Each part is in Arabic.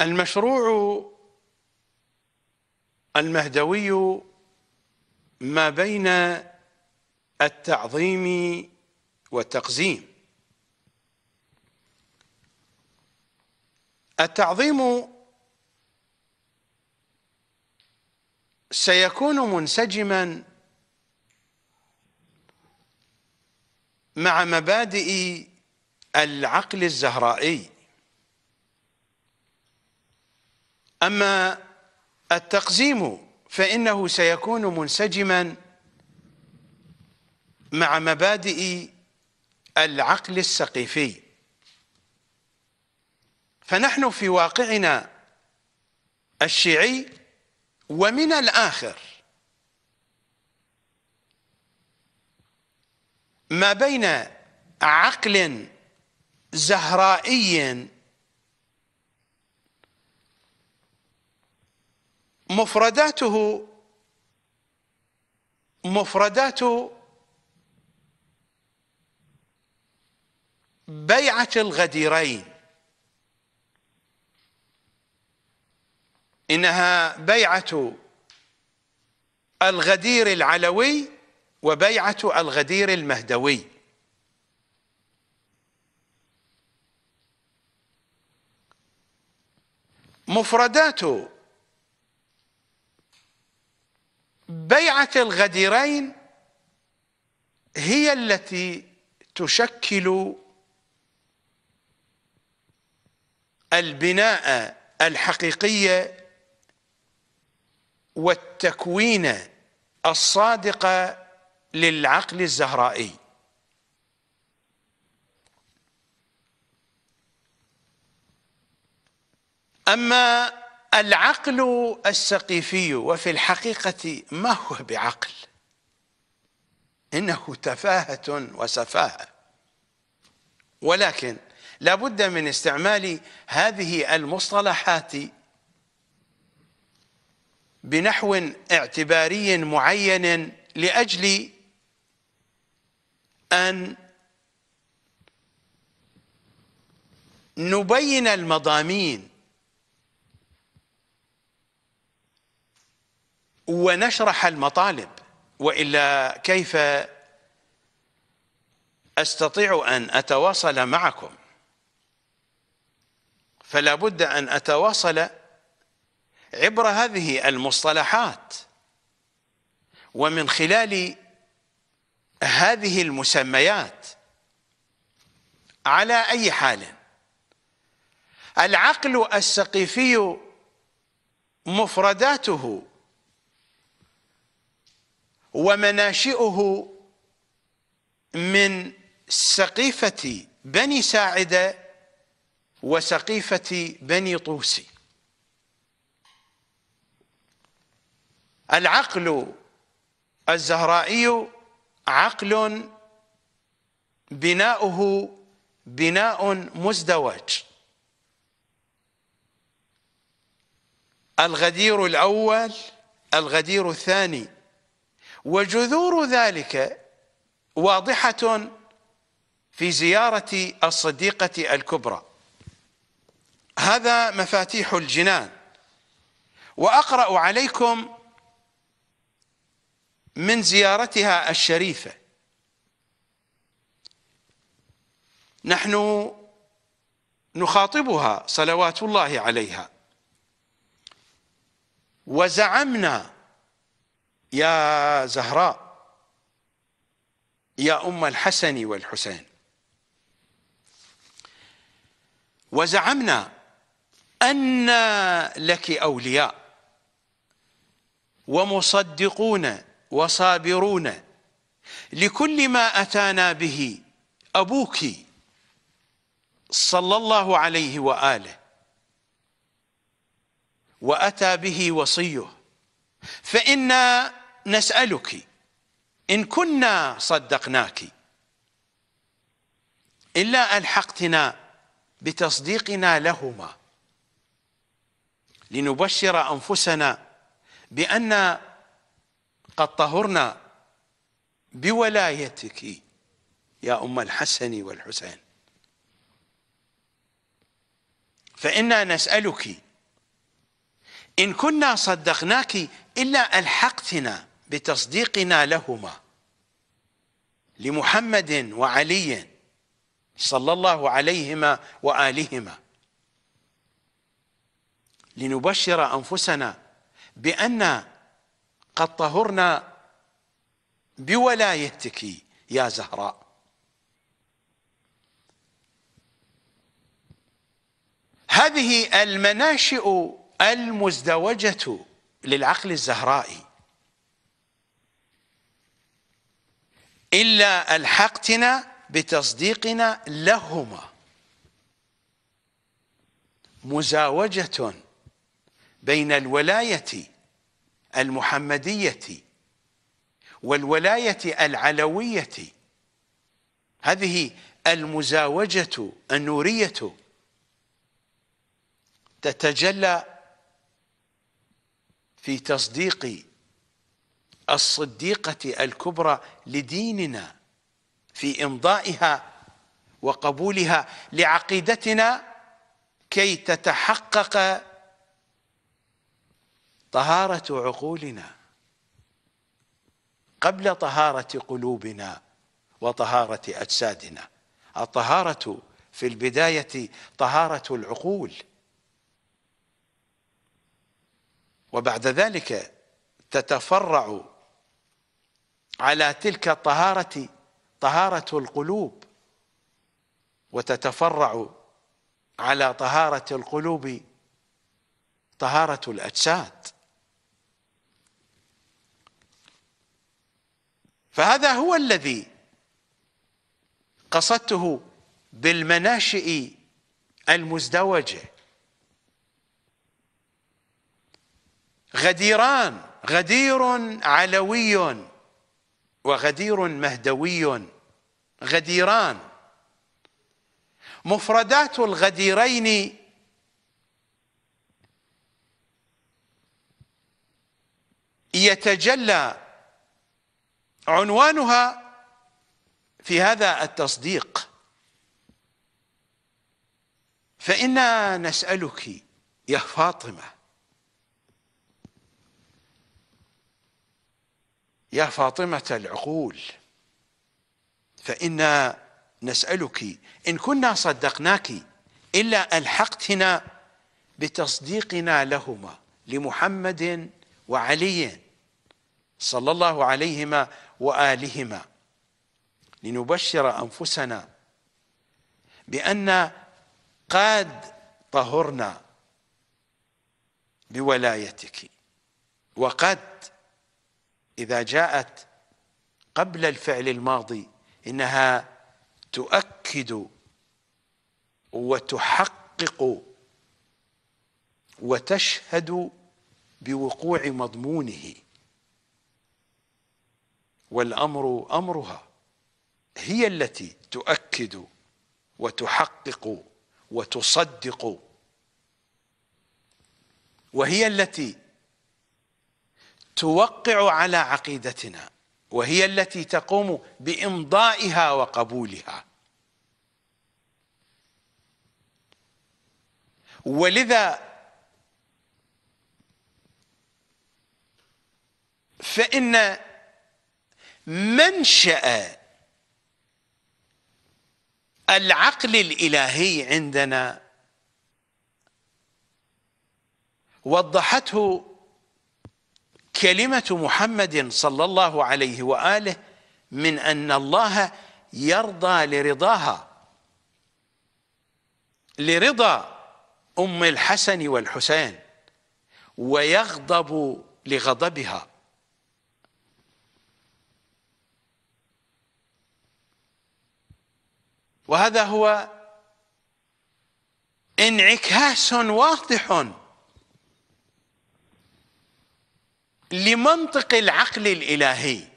المشروع المهدوي ما بين التعظيم والتقزيم. التعظيم سيكون منسجما مع مبادئ العقل الزهرائي، أما التقزيم فإنه سيكون منسجما مع مبادئ العقل السقيفي. فنحن في واقعنا الشيعي ومن الآخر ما بين عقل زهرائي مفرداته مفردات بيعة الغديرين، إنها بيعة الغدير العلوي وبيعة الغدير المهدوي. مفردات بيعة الغديرين هي التي تشكل البناء الحقيقي والتكوين الصادق للعقل الزهرائي. أما العقل السقيفي وفي الحقيقة ما هو بعقل، إنه تفاهة وسفاهة، ولكن لا بد من استعمال هذه المصطلحات بنحو اعتباري معين لأجل أن نبين المضامين ونشرح المطالب، وإلا كيف أستطيع أن أتواصل معكم؟ فلا بد أن أتواصل عبر هذه المصطلحات ومن خلال هذه المسميات. على أي حال، العقل السقيفي مفرداته ومناشئه من سقيفة بني ساعدة وسقيفة بني طوسي. العقل الزهرائي عقل بناؤه بناء مزدوج، الغدير الأول الغدير الثاني، وجذور ذلك واضحة في زيارة الصديقة الكبرى. هذا مفاتيح الجنان. وأقرأ عليكم من زيارتها الشريفة. نحن نخاطبها صلوات الله عليها: وزعمنا يا زهراء يا أم الحسن والحسين، وزعمنا أن لك أولياء ومصدقون وصابرون لكل ما أتانا به أبوك صلى الله عليه وآله، وأتى به وصيه، فإنا نسألك إن كنا صدقناك إلا ألحقتنا بتصديقنا لهما، لنبشر أنفسنا بأن قد طهرنا بولايتك يا أم الحسن والحسين، فإنا نسألك إن كنا صدقناك إلا ألحقتنا بتصديقنا لهما، لمحمد وعلي صلى الله عليهما وآلهما، لنبشر أنفسنا بأن قد طهرنا بولايتك يا زهراء. هذه المناشئ المزدوجة للعقل الزهرائي. إلا ألحقتنا بتصديقنا لهما مزاوجة بين الولاية المحمدية والولاية العلوية، هذه المزاوجة النورية تتجلى في تصديق الصديقة الكبرى لديننا، في إمضائها وقبولها لعقيدتنا كي تتحقق طهارة عقولنا قبل طهارة قلوبنا وطهارة أجسادنا. الطهارة في البداية طهارة العقول، وبعد ذلك تتفرع على تلك الطهارة طهارة القلوب، وتتفرع على طهارة القلوب طهارة الأجساد. فهذا هو الذي قصدته بالمناشئ المزدوجة. غديران، غدير علوي وغدير مهدوي، غديران. مفردات الغديرين يتجلى عنوانها في هذا التصديق. فإنا نسألك يا فاطمة، يا فاطمة العقول، فإنا نسألك إن كنا صدقناك إلا ألحقتنا بتصديقنا لهما، لمحمد وعلي صلى الله عليهما وآلهما، لنبشر أنفسنا بأن قد طهرنا بولايتك. وقد إذا جاءت قبل الفعل الماضي إنها تؤكد وتحقق وتشهد بوقوع مضمونه، والأمر أمرها، هي التي تؤكد وتحقق وتصدق، وهي التي توقع على عقيدتنا، وهي التي تقوم بإمضائها وقبولها. ولذا فإن منشأ العقل الإلهي عندنا وضحته كلمة محمد صلى الله عليه وآله من أن الله يرضى لرضاها، لرضا أم الحسن والحسين، ويغضب لغضبها. وهذا هو انعكاس واضح لمنطق العقل الإلهي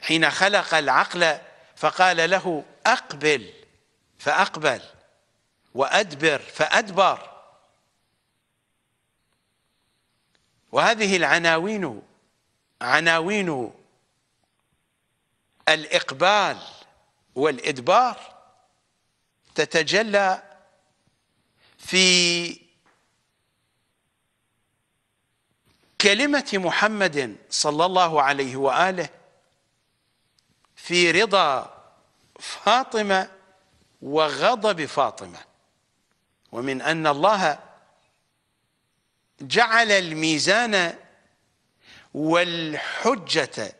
حين خلق العقل فقال له أقبل فأقبل، وأدبر فأدبر. وهذه العناوين، عناوين الإقبال والإدبار، تتجلى في وكلمة محمد صلى الله عليه وآله في رضا فاطمة وغضب فاطمة. ومن أن الله جعل الميزان والحجة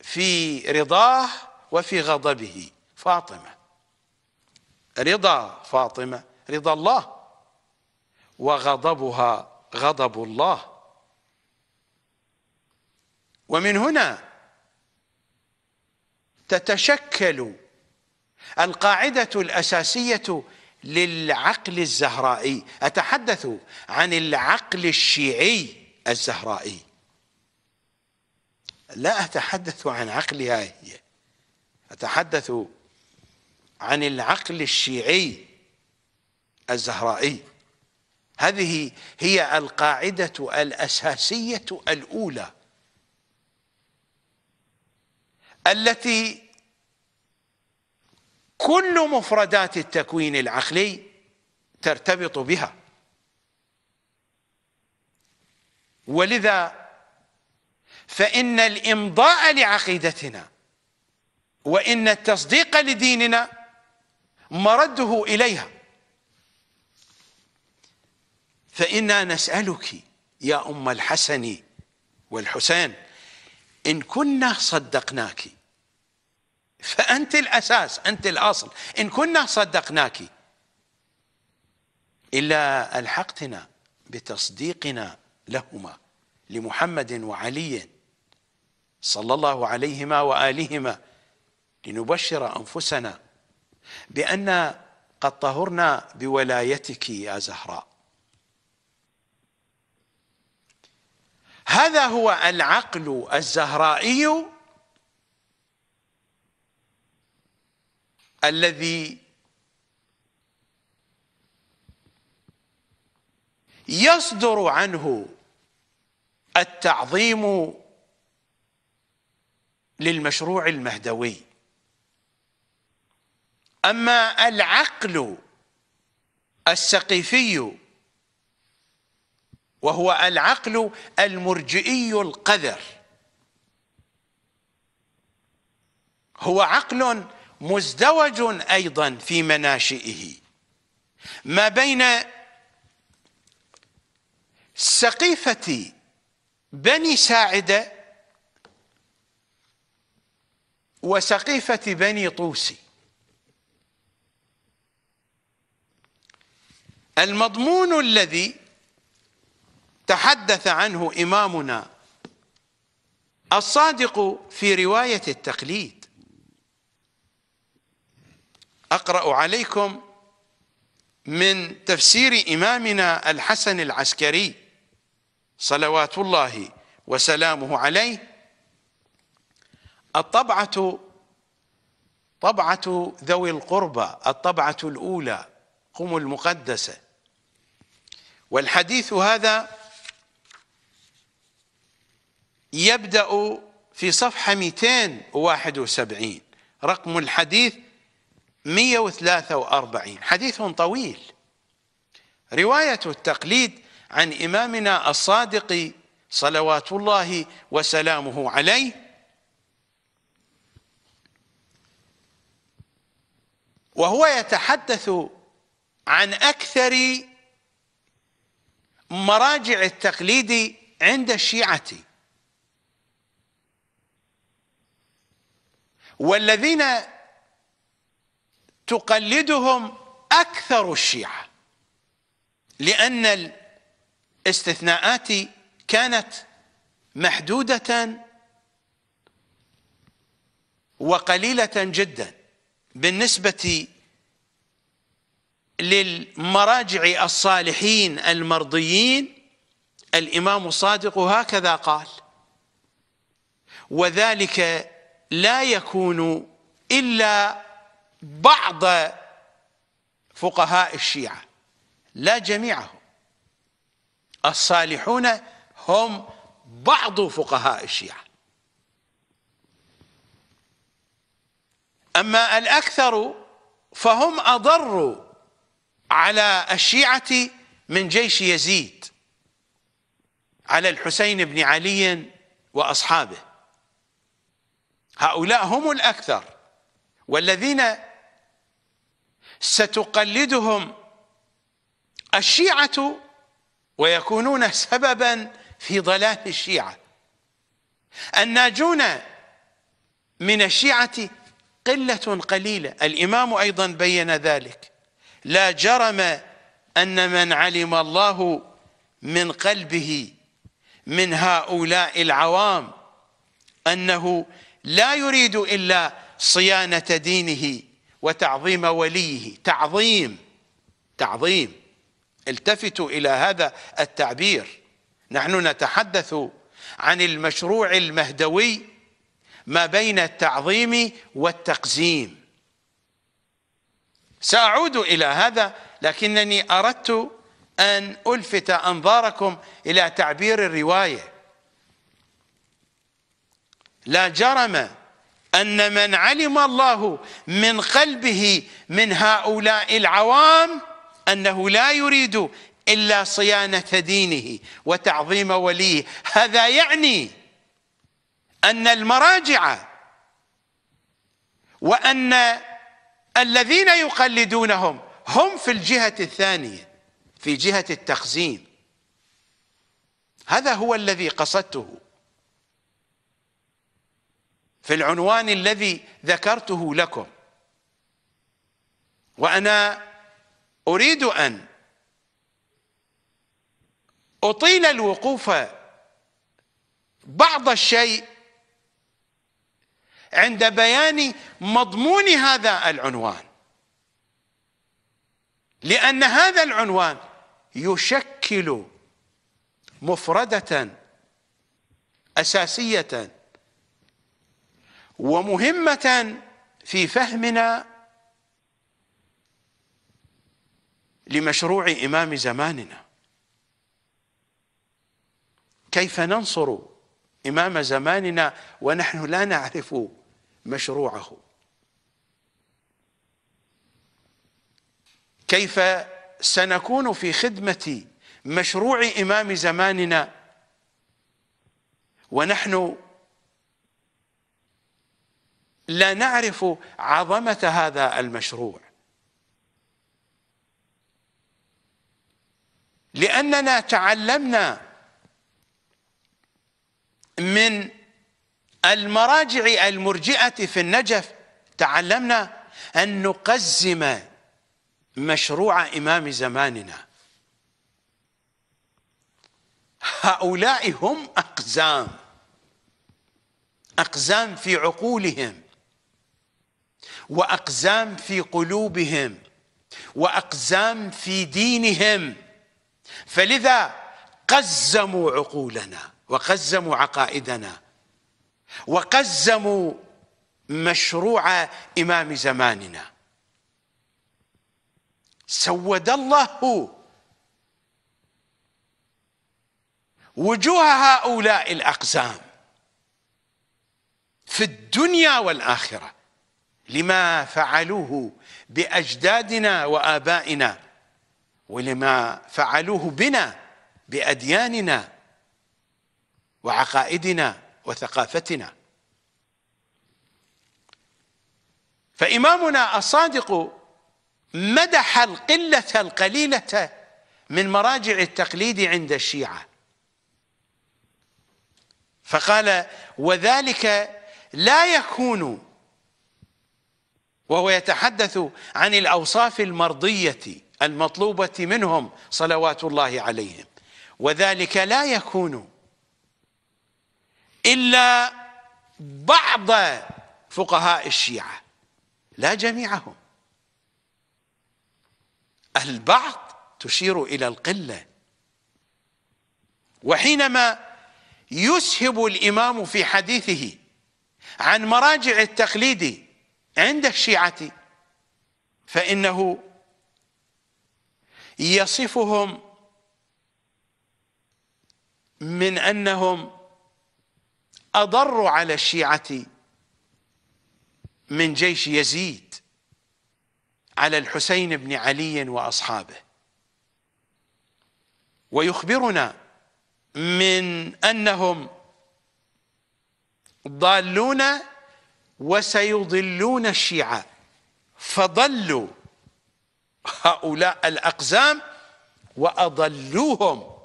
في رضاه وفي غضبه فاطمة، رضا فاطمة رضا الله، وغضبها غضب الله. ومن هنا تتشكل القاعدة الأساسية للعقل الزهرائي، أتحدث عن العقل الشيعي الزهرائي، لا أتحدث عن عقلها هي، أتحدث عن العقل الشيعي الزهرائي. هذه هي القاعدة الأساسية الأولى التي كل مفردات التكوين العقلي ترتبط بها، ولذا فإن الإمضاء لعقيدتنا وإن التصديق لديننا مرده إليها. فإنا نسألك يا أم الحسن والحسين، إن كنا صدقناك، فأنت الأساس، أنت الأصل، إن كنا صدقناك إلا ألحقتنا بتصديقنا لهما، لمحمد وعلي صلى الله عليهما وآلهما، لنبشر أنفسنا بأن قد طهرنا بولايتك يا زهراء. هذا هو العقل الزهرائي الذي يصدر عنه التعظيم للمشروع المهدوي. أما العقل السقيفي وهو العقل المرجئي القذر، هو عقل مزدوج أيضا في مناشئه ما بين سقيفة بني ساعدة وسقيفة بني طوسي. المضمون الذي تحدث عنه إمامنا الصادق في رواية التقليد، أقرأ عليكم من تفسير إمامنا الحسن العسكري صلوات الله وسلامه عليه، طبعة ذوي القربى، الطبعة الأولى، قم المقدسة. والحديث هذا يبدأ في صفحة 271، رقم الحديث 143، حديث طويل. رواية التقليد عن إمامنا الصادق صلوات الله وسلامه عليه، وهو يتحدث عن أكثر مراجع التقليد عند الشيعة، والذين تقلدهم أكثر الشيعة، لأن الاستثناءات كانت محدودة وقليلة جدا بالنسبة للمراجع الصالحين المرضيين. الإمام الصادق هكذا قال، وذلك لا يكون إلا بعض فقهاء الشيعة لا جميعهم، الصالحون هم بعض فقهاء الشيعة، أما الأكثر فهم أضروا على الشيعة من جيش يزيد على الحسين بن علي وأصحابه، هؤلاء هم الأكثر، والذين ستقلدهم الشيعة ويكونون سببا في ضلال الشيعة. الناجون من الشيعة قلة قليلة، الإمام أيضا بين ذلك، لا جرم أن من علم الله من قلبه من هؤلاء العوام أنه لا يريد إلا صيانة دينه وتعظيم وليه، تعظيم، التفتوا إلى هذا التعبير. نحن نتحدث عن المشروع المهدوي ما بين التعظيم والتقزيم. سأعود إلى هذا، لكنني أردت أن ألفت أنظاركم إلى تعبير الرواية: لا جرم أن من علم الله من قلبه من هؤلاء العوام أنه لا يريد إلا صيانة دينه وتعظيم وليه. هذا يعني أن المراجع وأن الذين يقلدونهم هم في الجهة الثانية، في جهة التخزين. هذا هو الذي قصدته في العنوان الذي ذكرته لكم، وأنا أريد أن أطيل الوقوف بعض الشيء عند بيان مضمون هذا العنوان، لأن هذا العنوان يشكل مفردة أساسية ومهمة في فهمنا لمشروع إمام زماننا. كيف ننصر إمام زماننا ونحن لا نعرف مشروعه؟ كيف سنكون في خدمة مشروع إمام زماننا ونحن لا نعرف عظمة هذا المشروع؟ لأننا تعلمنا من المراجع المرجئة في النجف، تعلمنا أن نقزم مشروع إمام زماننا. هؤلاء هم أقزام في عقولهم، وأقزام في قلوبهم، وأقزام في دينهم، فلذا قزموا عقولنا وقزموا عقائدنا وقزموا مشروع إمام زماننا. سود الله وجوه هؤلاء الأقزام في الدنيا والآخرة لما فعلوه بأجدادنا وآبائنا، ولما فعلوه بنا بأدياننا وعقائدنا وثقافتنا. فإمامنا الصادق مدح القلة القليلة من مراجع التقليد عند الشيعة، فقال: وذلك لا يكون، وهو يتحدث عن الأوصاف المرضية المطلوبة منهم صلوات الله عليهم، وذلك لا يكون إلا بعض فقهاء الشيعة لا جميعهم. البعض تشير إلى القلة. وحينما يسهب الإمام في حديثه عن مراجع التقليد عند الشيعة فإنه يصفهم من أنهم أضر على الشيعة من جيش يزيد على الحسين بن علي وأصحابه، ويخبرنا من أنهم ضالون وسيضلون الشيعة، فضلوا هؤلاء الأقزام وأضلوهم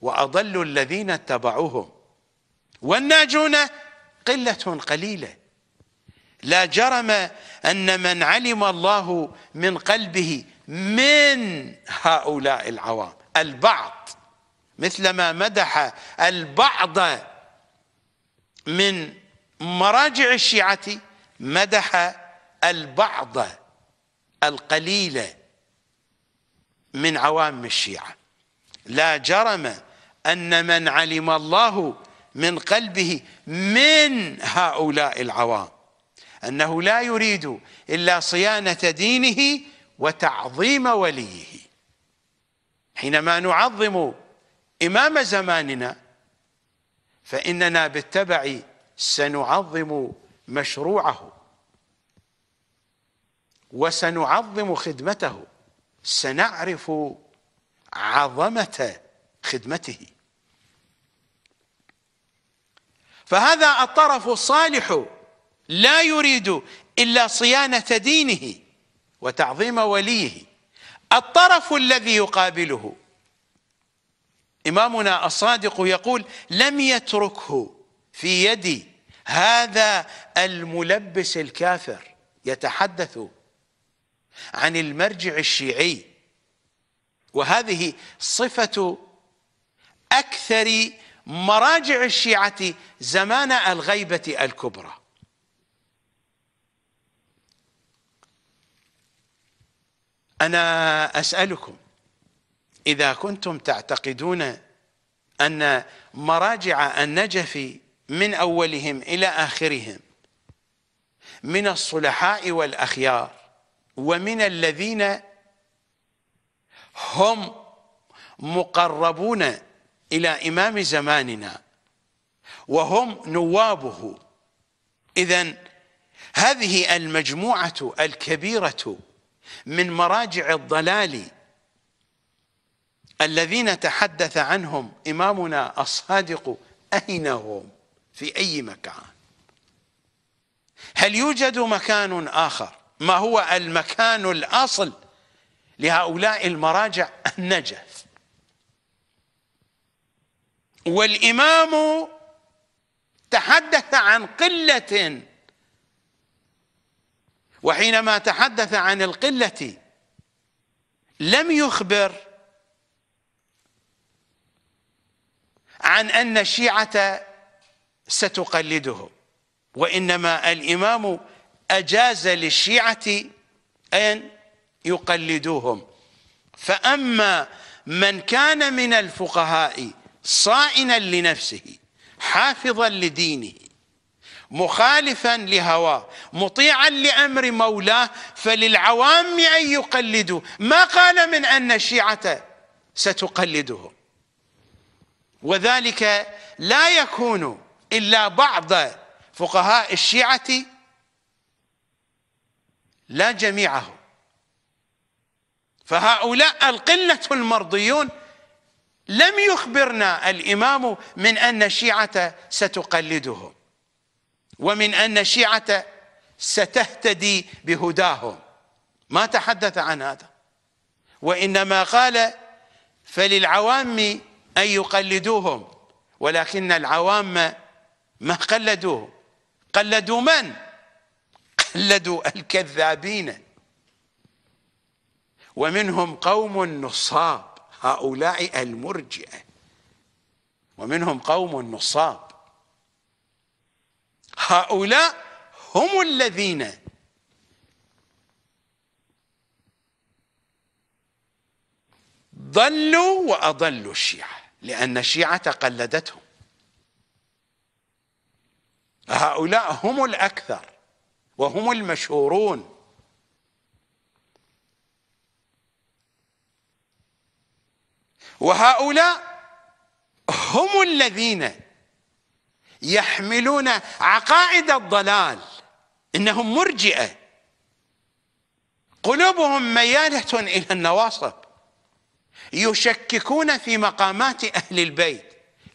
وأضلوا الذين اتبعوهم، والناجون قلة قليلة. لا جرم أن من علم الله من قلبه من هؤلاء العوام البعض، مثلما مدح البعض من مراجع الشيعة مدح البعض القليلة من عوام الشيعة. لا جرم أن من علم الله من قلبه من هؤلاء العوام أنه لا يريد إلا صيانة دينه وتعظيم وليه. حينما نعظم إمام زماننا فإننا بالتبع سنعظم مشروعه وسنعظم خدمته، سنعرف عظمة خدمته. فهذا الطرف الصالح لا يريد إلا صيانة دينه وتعظيم وليه. الطرف الذي يقابله إمامنا الصادق يقول: لم يتركه في يدي هذا الملبس الكافر. يتحدث عن المرجع الشيعي، وهذه صفة أكثر مراجع الشيعة زمان الغيبة الكبرى. أنا أسألكم، إذا كنتم تعتقدون أن مراجع النجفي من أولهم إلى آخرهم من الصلحاء والأخيار ومن الذين هم مقربون إلى إمام زماننا وهم نوابه، إذن هذه المجموعة الكبيرة من مراجع الضلال الذين تحدث عنهم إمامنا الصادق أين هم؟ في أي مكان؟ هل يوجد مكان آخر؟ ما هو المكان الأصل لهؤلاء المراجع النجف؟ والإمام تحدث عن قلة، وحينما تحدث عن القلة لم يخبر عن أن الشيعة ستقلده، وإنما الإمام أجاز للشيعة أن يقلدوهم. فأما من كان من الفقهاء صائنا لنفسه حافظا لدينه مخالفا لهواه مطيعا لأمر مولاه فللعوام أن يقلدوا، ما قال من أن الشيعة ستقلدهم، وذلك لا يكون إلا بعض فقهاء الشيعة لا جميعهم. فهؤلاء القلة المرضيون لم يخبرنا الإمام من أن الشيعة ستقلدهم ومن أن الشيعة ستهتدي بهداهم، ما تحدث عن هذا، وإنما قال فللعوام أن يقلدوهم، ولكن العوام ما قلدوهم. قلدوا من؟ قلدوا الكذابين، ومنهم قوم النصاب، هؤلاء المرجئة، ومنهم قوم النصاب، هؤلاء هم الذين ضلوا وأضلوا الشيعة، لأن الشيعة قلدتهم. هؤلاء هم الأكثر وهم المشهورون. وهؤلاء هم الذين يحملون عقائد الضلال، إنهم مرجئة، قلوبهم ميالة إلى النواصب، يشككون في مقامات أهل البيت،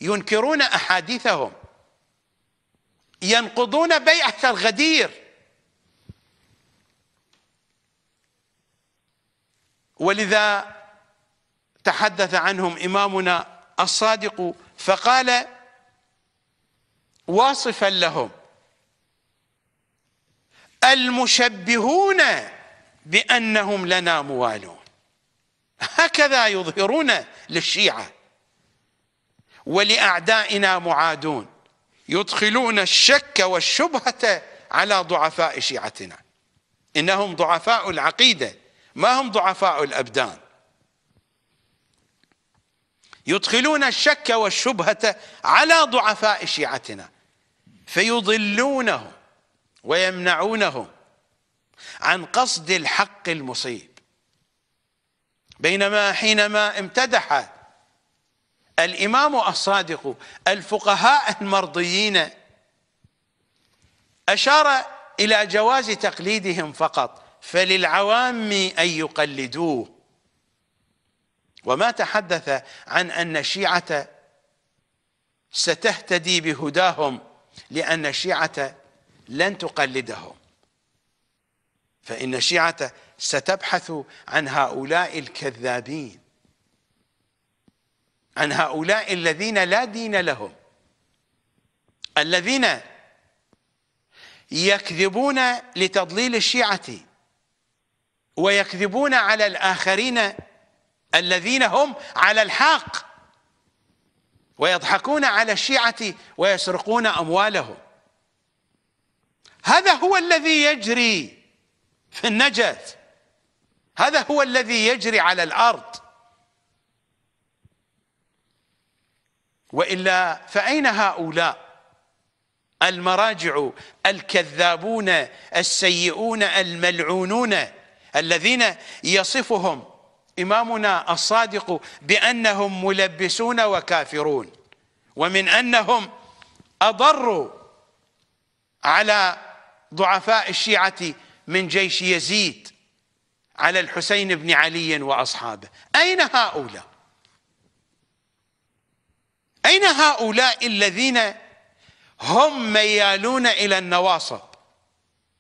ينكرون أحاديثهم، ينقضون بيعة الغدير، ولذا تحدث عنهم إمامنا الصادق فقال واصفا لهم: المشبهون بأنهم لنا موالون. هكذا يظهرون للشيعة، ولأعدائنا معادون، يدخلون الشك والشبهة على ضعفاء شيعتنا. إنهم ضعفاء العقيدة، ما هم ضعفاء الأبدان. يدخلون الشك والشبهة على ضعفاء شيعتنا فيضلونهم ويمنعونهم عن قصد الحق المصيب. بينما حينما امتدح الإمام الصادق الفقهاء المرضيين أشار إلى جواز تقليدهم فقط، فللعوام أن يقلدوه، وما تحدث عن أن الشيعة ستهتدي بهداهم، لأن الشيعة لن تقلدهم، فإن الشيعة ستبحث عن هؤلاء الكذابين، عن هؤلاء الذين لا دين لهم، الذين يكذبون لتضليل الشيعة ويكذبون على الآخرين الذين هم على الحق، ويضحكون على الشيعة ويسرقون أموالهم. هذا هو الذي يجري في النجف، هذا هو الذي يجري على الأرض، وإلا فأين هؤلاء المراجع الكذابون السيئون الملعونون الذين يصفهم إمامنا الصادق بأنهم ملبسون وكافرون، ومن أنهم أضروا على ضعفاء الشيعة من جيش يزيد على الحسين بن علي وأصحابه؟ أين هؤلاء؟ أين هؤلاء الذين هم ميالون إلى النواصب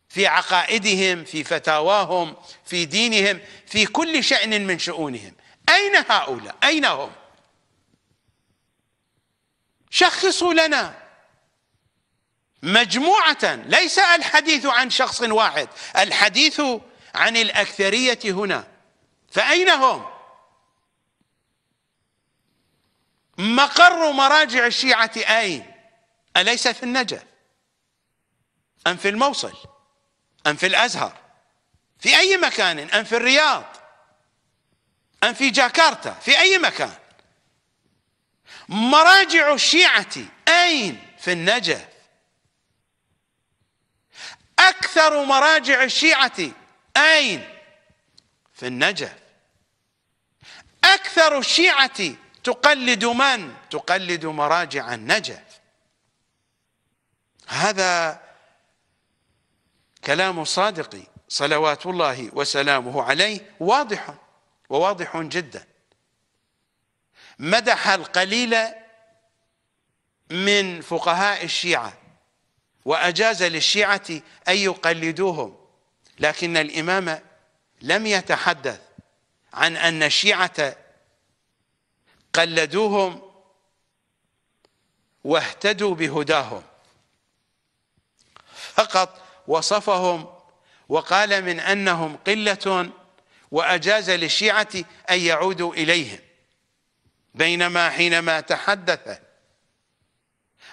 في عقائدهم، في فتاواهم، في دينهم، في كل شأن من شؤونهم؟ أين هؤلاء؟ أين هم؟ شخصوا لنا مجموعة، ليس الحديث عن شخص واحد، الحديث عن الأكثرية هنا، فأين هم؟ مقر مراجع الشيعة أين؟ أليس في النجف؟ أم في الموصل؟ أم في الأزهر؟ في أي مكان؟ أم في الرياض؟ أم في جاكرتا؟ في أي مكان؟ مراجع الشيعة أين؟ في النجف. أكثر مراجع الشيعة أين؟ في النجف. أكثر الشيعة تقلد من؟ تقلد مراجع النجف. هذا كلام الصادق صلوات الله وسلامه عليه، واضح وواضح جدا. مدح القليل من فقهاء الشيعة وأجاز للشيعة أن يقلدوهم، لكن الإمام لم يتحدث عن أن الشيعة قلدوهم واهتدوا بهداهم، فقط وصفهم وقال من أنهم قلة وأجاز للشيعة أن يعودوا إليهم. بينما حينما تحدث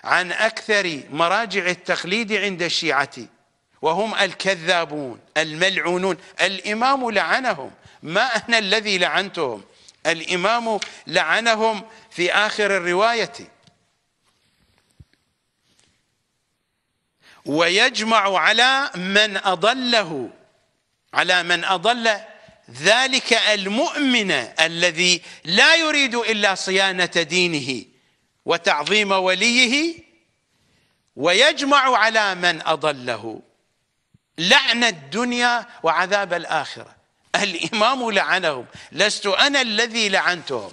عن أكثر مراجع التقليد عند الشيعة وهم الكذابون الملعونون، الإمام لعنهم، ما أنا الذي لعنتهم، الإمام لعنهم في آخر الرواية. ويجمع على من أضله، على من أضل ذلك المؤمن الذي لا يريد إلا صيانة دينه وتعظيم وليه، ويجمع على من أضله لعن الدنيا وعذاب الآخرة. الإمام لعنهم، لست أنا الذي لعنتهم.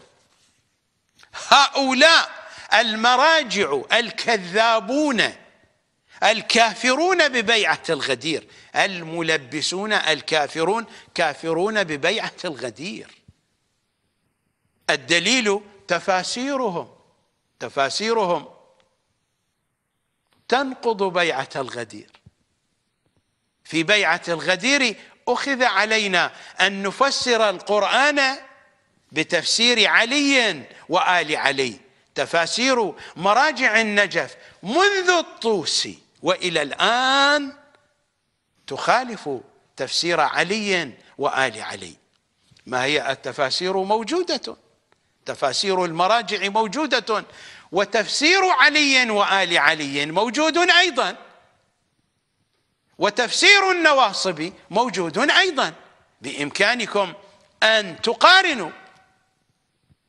هؤلاء المراجع الكذابون الكافرون ببيعة الغدير، الملبسون الكافرون كافرون ببيعة الغدير. الدليل تفاسيرهم تنقض بيعة الغدير. في بيعة الغدير أخذ علينا أن نفسر القرآن بتفسير علي وآل علي. تفاسير مراجع النجف منذ الطوس وإلى الآن تخالف تفسير علي وآل علي. ما هي التفاسير؟ موجودة، تفاسير المراجع موجودة، وتفسير علي وآل علي موجود أيضا، وتفسير النواصبي موجود أيضا. بإمكانكم أن تقارنوا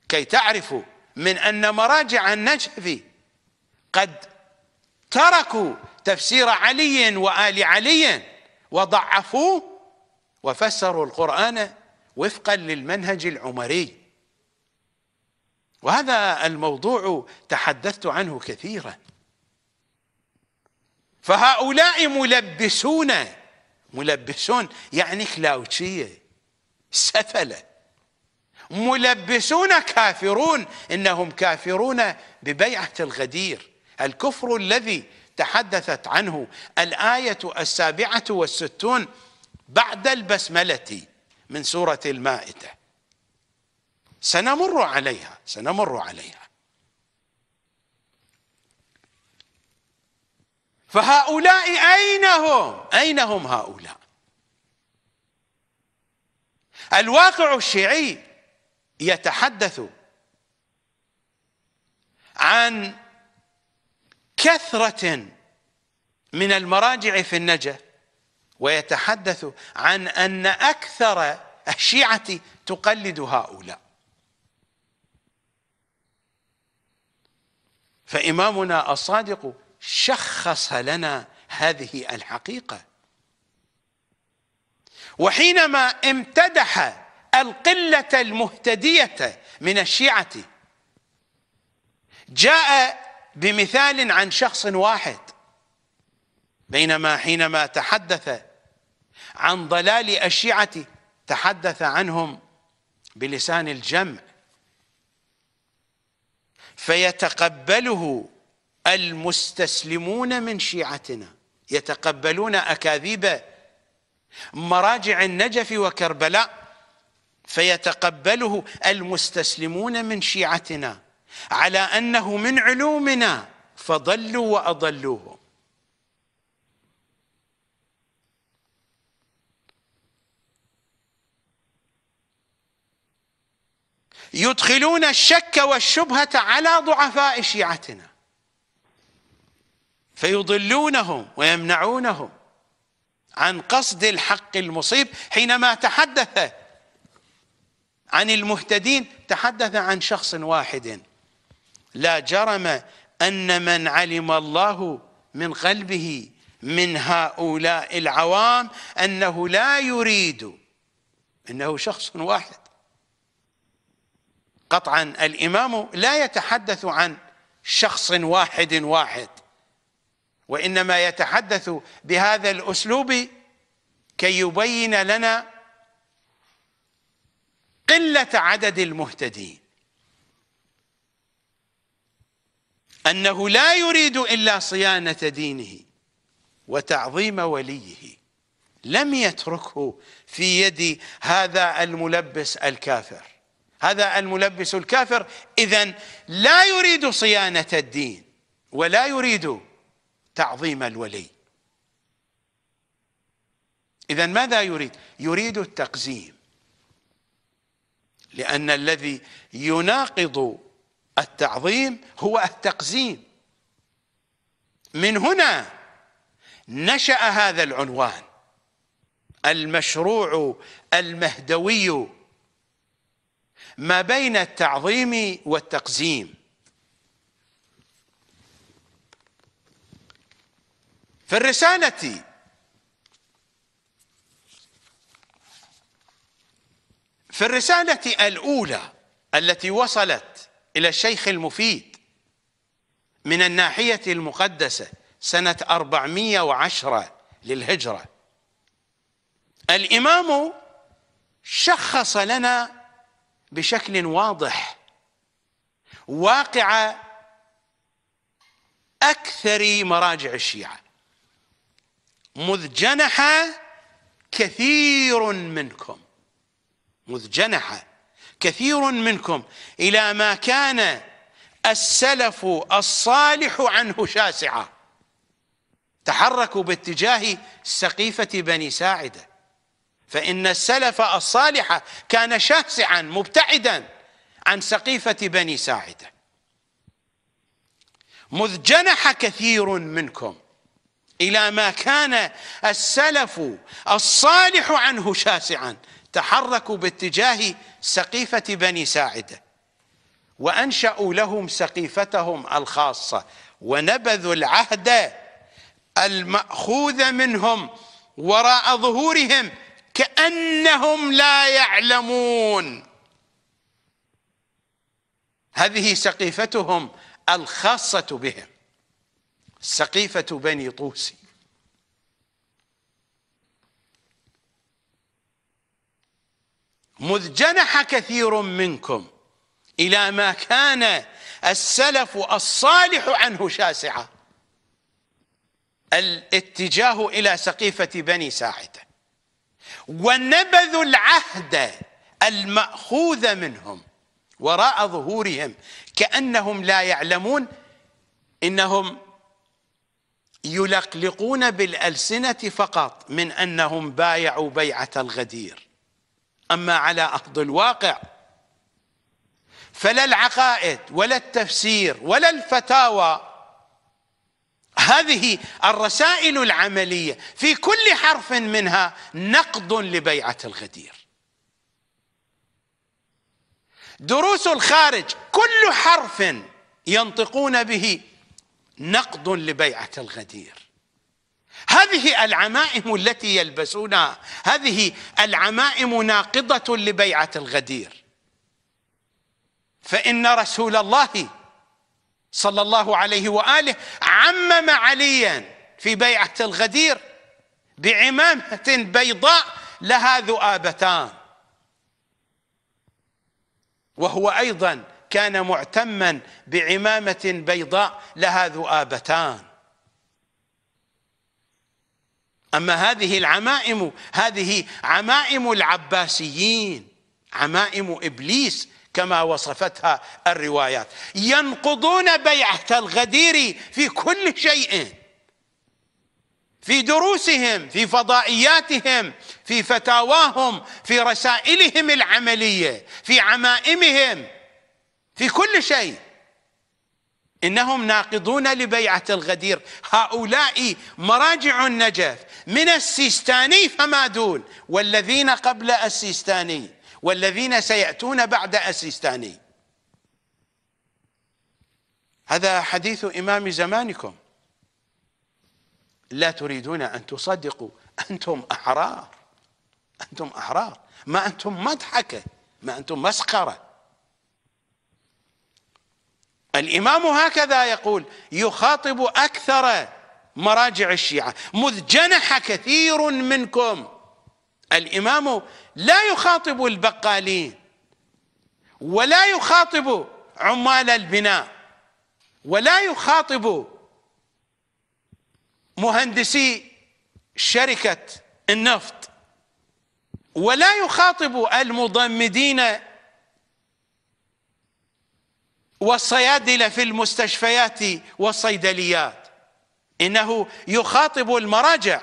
كي تعرفوا من أن مراجع النجف قد تركوا تفسير علي وآل علي وضعفوه وفسروا القرآن وفقا للمنهج العمري. وهذا الموضوع تحدثت عنه كثيرا. فهؤلاء ملبسون يعني كلاوتشية سفلة، ملبسون كافرون، إنهم كافرون ببيعة الغدير، الكفر الذي تحدثت عنه الآية 67 بعد البسملة من سورة المائدة. سنمر عليها. فهؤلاء أين هم هؤلاء؟ الواقع الشيعي يتحدث عن كثرة من المراجع في النجف، ويتحدث عن أن أكثر الشيعة تقلد هؤلاء. فإمامنا الصادق شخص لنا هذه الحقيقة، وحينما امتدح القلة المهتدية من الشيعة جاء بمثال عن شخص واحد، بينما حينما تحدث عن ضلال الشيعة تحدث عنهم بلسان الجمع، فيتقبله المستسلمون من شيعتنا، يتقبلون أكاذيب مراجع النجف وكربلاء، فيتقبله المستسلمون من شيعتنا على أنه من علومنا، فضلوا وأضلوهم. يدخلون الشك والشبهة على ضعفاء شيعتنا فيضلونهم ويمنعونهم عن قصد الحق المصيب. حينما تحدث عن المهتدين تحدث عن شخص واحد. لا جرم أن من علم الله من قلبه من هؤلاء العوام أنه لا يريد، إنه شخص واحد. قطعا الإمام لا يتحدث عن شخص واحد، وإنما يتحدث بهذا الأسلوب كي يبين لنا قلة عدد المهتدين، أنه لا يريد إلا صيانة دينه وتعظيم وليه، لم يتركه في يد هذا الملبس الكافر. هذا الملبس الكافر إذن لا يريد صيانة الدين ولا يريد تعظيم الولي. إذن ماذا يريد؟ يريد التقزيم، لأن الذي يناقض التعظيم هو التقزيم. من هنا نشأ هذا العنوان، المشروع المهدوي ما بين التعظيم والتقزيم. في الرسالة الأولى التي وصلت إلى الشيخ المفيد من الناحية المقدسة سنة 410 للهجرة. الإمام شخص لنا بشكل واضح واقع أكثر مراجع الشيعة، مذ جنح كثير منكم، مذ جنح كثير منكم إلى ما كان السلف الصالح عنه شاسعة، تحركوا باتجاه سقيفة بني ساعدة، فإن السلف الصالح كان شاسعا مبتعدا عن سقيفة بني ساعدة. مذ جنح كثير منكم إلى ما كان السلف الصالح عنه شاسعا، تحركوا باتجاه سقيفة بني ساعدة وأنشأوا لهم سقيفتهم الخاصة، ونبذوا العهد المأخوذ منهم وراء ظهورهم كأنهم لا يعلمون. هذه سقيفتهم الخاصة بهم، سقيفة بني طوسي. مذ جنح كثير منكم إلى ما كان السلف الصالح عنه شاسعة، الاتجاه إلى سقيفة بني ساعدة، ونبذوا العهد المأخوذ منهم وراء ظهورهم كأنهم لا يعلمون. إنهم يلقلقون بالألسنة فقط من أنهم بايعوا بيعة الغدير، أما على أرض الواقع فلا العقائد ولا التفسير ولا الفتاوى، هذه الرسائل العملية في كل حرف منها نقد لبيعة الغدير. دروس الخارج كل حرف ينطقون به نقد لبيعة الغدير. هذه العمائم التي يلبسونها، هذه العمائم ناقضة لبيعة الغدير، فإن رسول الله صلى الله عليه وآله عمم عليا في بيعة الغدير بعمامة بيضاء لها ذؤابتان، وهو أيضا كان معتما بعمامة بيضاء لها ذؤابتان. أما هذه العمائم، هذه عمائم العباسيين، عمائم إبليس كما وصفتها الروايات. ينقضون بيعة الغدير في كل شيء، في دروسهم، في فضائياتهم، في فتاواهم، في رسائلهم العملية، في عمائمهم، في كل شيء. إنهم ناقضون لبيعة الغدير. هؤلاء مراجع النجف من السيستاني فما دون، والذين قبل السيستاني، والذين سيأتون بعد السيستاني. هذا حديث إمام زمانكم، لا تريدون أن تصدقوا. أنتم أحرار، أنتم أحرار، ما أنتم مضحكة، ما أنتم مسخرة. الإمام هكذا يقول، يخاطب أكثر مراجع الشيعة. مذ جنح كثير منكم، الإمام لا يخاطب البقالين ولا يخاطب عمال البناء ولا يخاطب مهندسي شركة النفط ولا يخاطب المضمدين والصيادلة في المستشفيات والصيدليات، إنه يخاطب المراجع.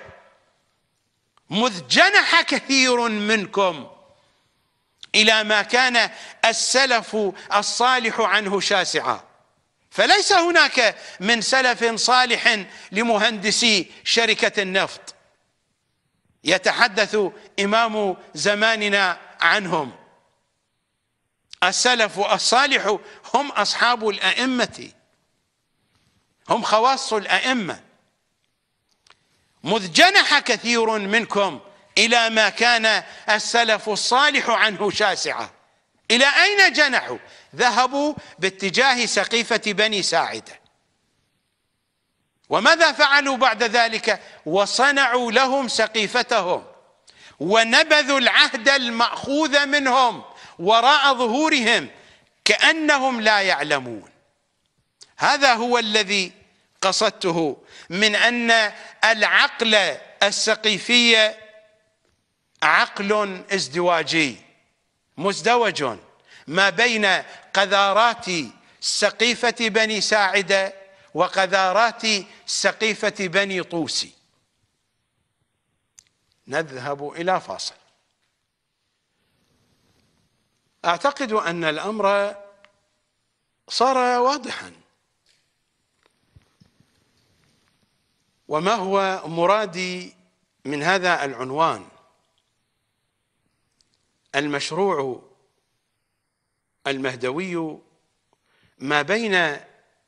مذ جنح كثير منكم إلى ما كان السلف الصالح عنه شاسعا، فليس هناك من سلف صالح لمهندسي شركة النفط، يتحدث إمام زماننا عنهم. السلف الصالح هم أصحاب الأئمة، هم خواص الأئمة. مذ جنح كثير منكم إلى ما كان السلف الصالح عنه شاسعة، إلى أين جنحوا؟ ذهبوا باتجاه سقيفة بني ساعدة، وماذا فعلوا بعد ذلك؟ وصنعوا لهم سقيفتهم ونبذوا العهد المأخوذ منهم وراء ظهورهم كأنهم لا يعلمون. هذا هو الذي قصدته من أن العقل السقيفي عقل ازدواجي مزدوج ما بين قذارات سقيفة بني ساعدة وقذارات سقيفة بني طوسي. نذهب إلى فاصل. أعتقد أن الأمر صار واضحا، وما هو مرادي من هذا العنوان المشروع المهدوي ما بين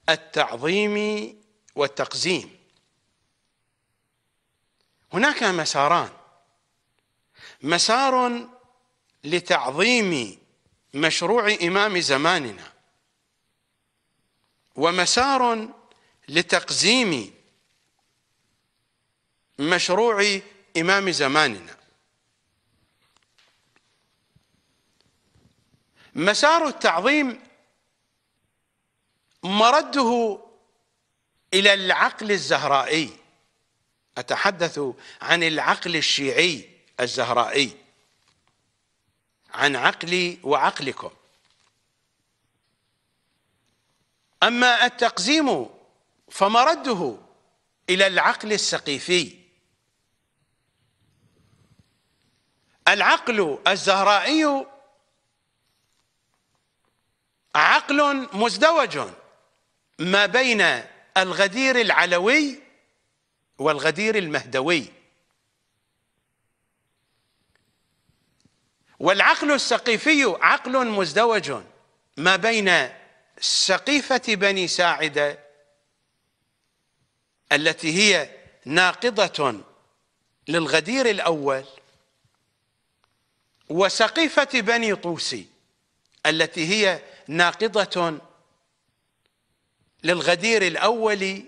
التعظيم والتقزيم. هناك مساران، مسار لتعظيم مشروع إمام زماننا، ومسار لتقزيم مشروع إمام زماننا. مسار التعظيم مرده إلى العقل الزهرائي، أتحدث عن العقل الشيعي الزهرائي، عن عقلي وعقلكم. أما التقزيم فمرده إلى العقل السقيفي. العقل الزهرائي عقل مزدوج ما بين الغدير العلوي والغدير المهدوي، والعقل السقيفي عقل مزدوج ما بين سقيفة بني ساعدة التي هي ناقضة للغدير الأول وسقيفة بني طوسي التي هي ناقضة للغدير الأول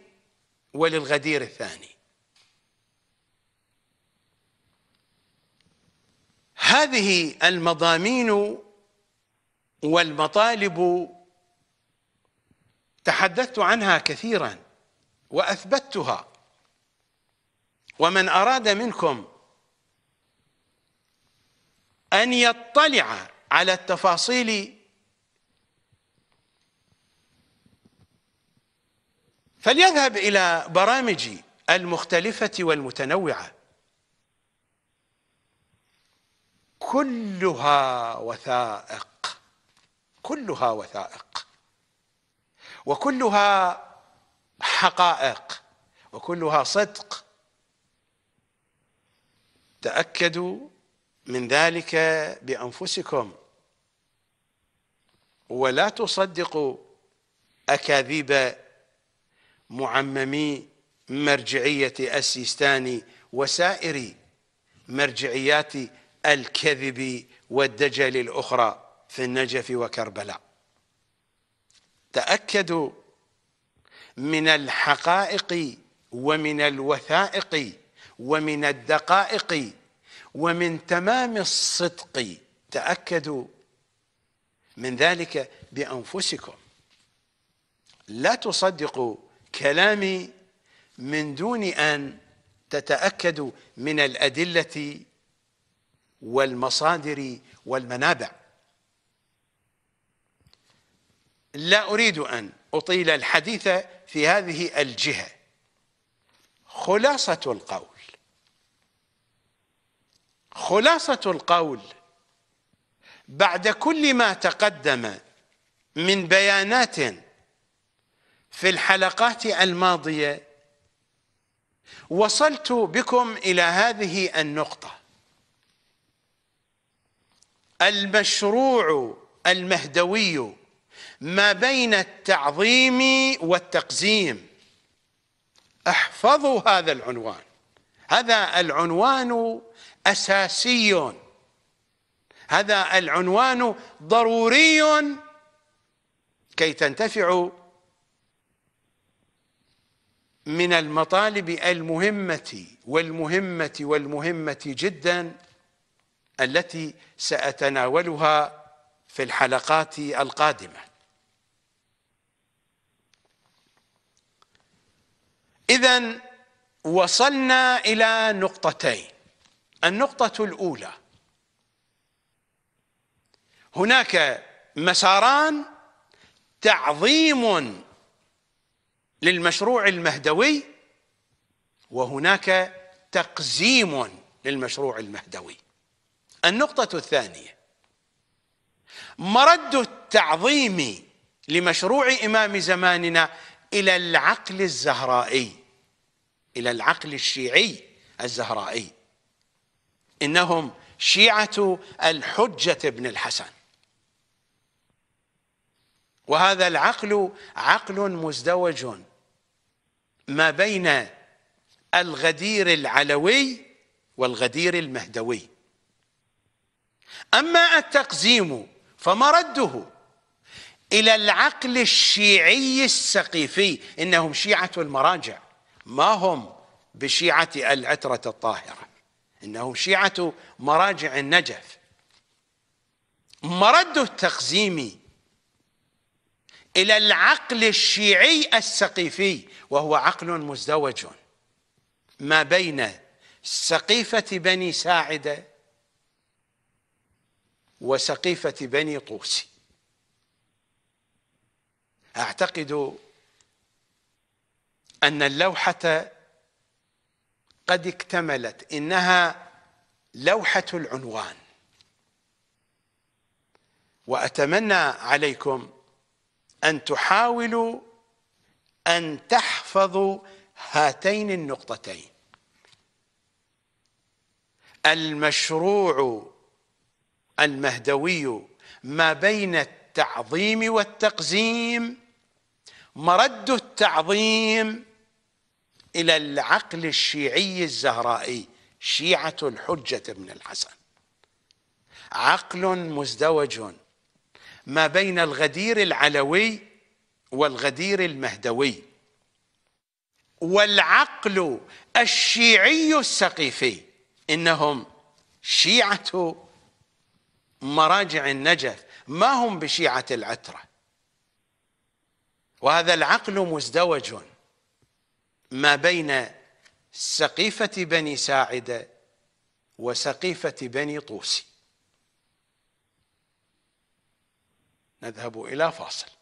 وللغدير الثاني. هذه المضامين والمطالب تحدثت عنها كثيرا وأثبتها، ومن أراد منكم أن يطلع على التفاصيل فليذهب إلى برامجي المختلفة والمتنوعة، كلها وثائق، كلها وثائق، وكلها حقائق، وكلها صدق. تأكدوا من ذلك بأنفسكم ولا تصدقوا أكاذيب معممي مرجعية السيستاني وسائر مرجعيات الكذب والدجل الأخرى في النجف وكربلاء. تأكدوا من الحقائق ومن الوثائق ومن الدقائق ومن تمام الصدق، تأكدوا من ذلك بأنفسكم. لا تصدقوا كلامي من دون أن تتأكدوا من الأدلة والمصادر والمنابع. لا أريد أن أطيل الحديث في هذه الجهة. خلاصة القول، خلاصة القول بعد كل ما تقدم من بيانات في الحلقات الماضية، وصلت بكم إلى هذه النقطة: المشروع المهدوي ما بين التعظيم والتقزيم. احفظوا هذا العنوان، هذا العنوان أساسي، هذا العنوان ضروري كي تنتفعوا من المطالب المهمة والمهمة والمهمة جدا التي سأتناولها في الحلقات القادمة. إذن وصلنا إلى نقطتين. النقطة الأولى، هناك مساران: تعظيم للمشروع المهدوي، وهناك تقزيم للمشروع المهدوي. النقطة الثانية، مرد التعظيم لمشروع إمام زماننا إلى العقل الزهرائي، إلى العقل الشيعي الزهرائي. إنهم شيعة الحجة بن الحسن، وهذا العقل عقل مزدوج ما بين الغدير العلوي والغدير المهدوي. أما التقزيم فمرده إلى العقل الشيعي السقيفي. إنهم شيعة المراجع، ما هم بشيعة العترة الطاهرة، إنهم شيعة مراجع النجف. مرد التقزيم إلى العقل الشيعي السقيفي، وهو عقل مزدوج ما بين سقيفة بني ساعدة وسقيفة بني طوسي. أعتقد أن اللوحة قد اكتملت، إنها لوحة العنوان، وأتمنى عليكم أن تحاولوا أن تحفظوا هاتين النقطتين: المشروع المهدوي ما بين التعظيم والتقزيم، مرد التعظيم إلى العقل الشيعي الزهرائي، شيعة الحجة بن الحسن، عقل مزدوج ما بين الغدير العلوي والغدير المهدوي. والعقل الشيعي السقيفي، إنهم شيعة مراجع النجف، ما هم بشيعة العترة، وهذا العقل مزدوج ما بين سقيفة بني ساعدة وسقيفة بني طوسي. نذهب إلى فاصل.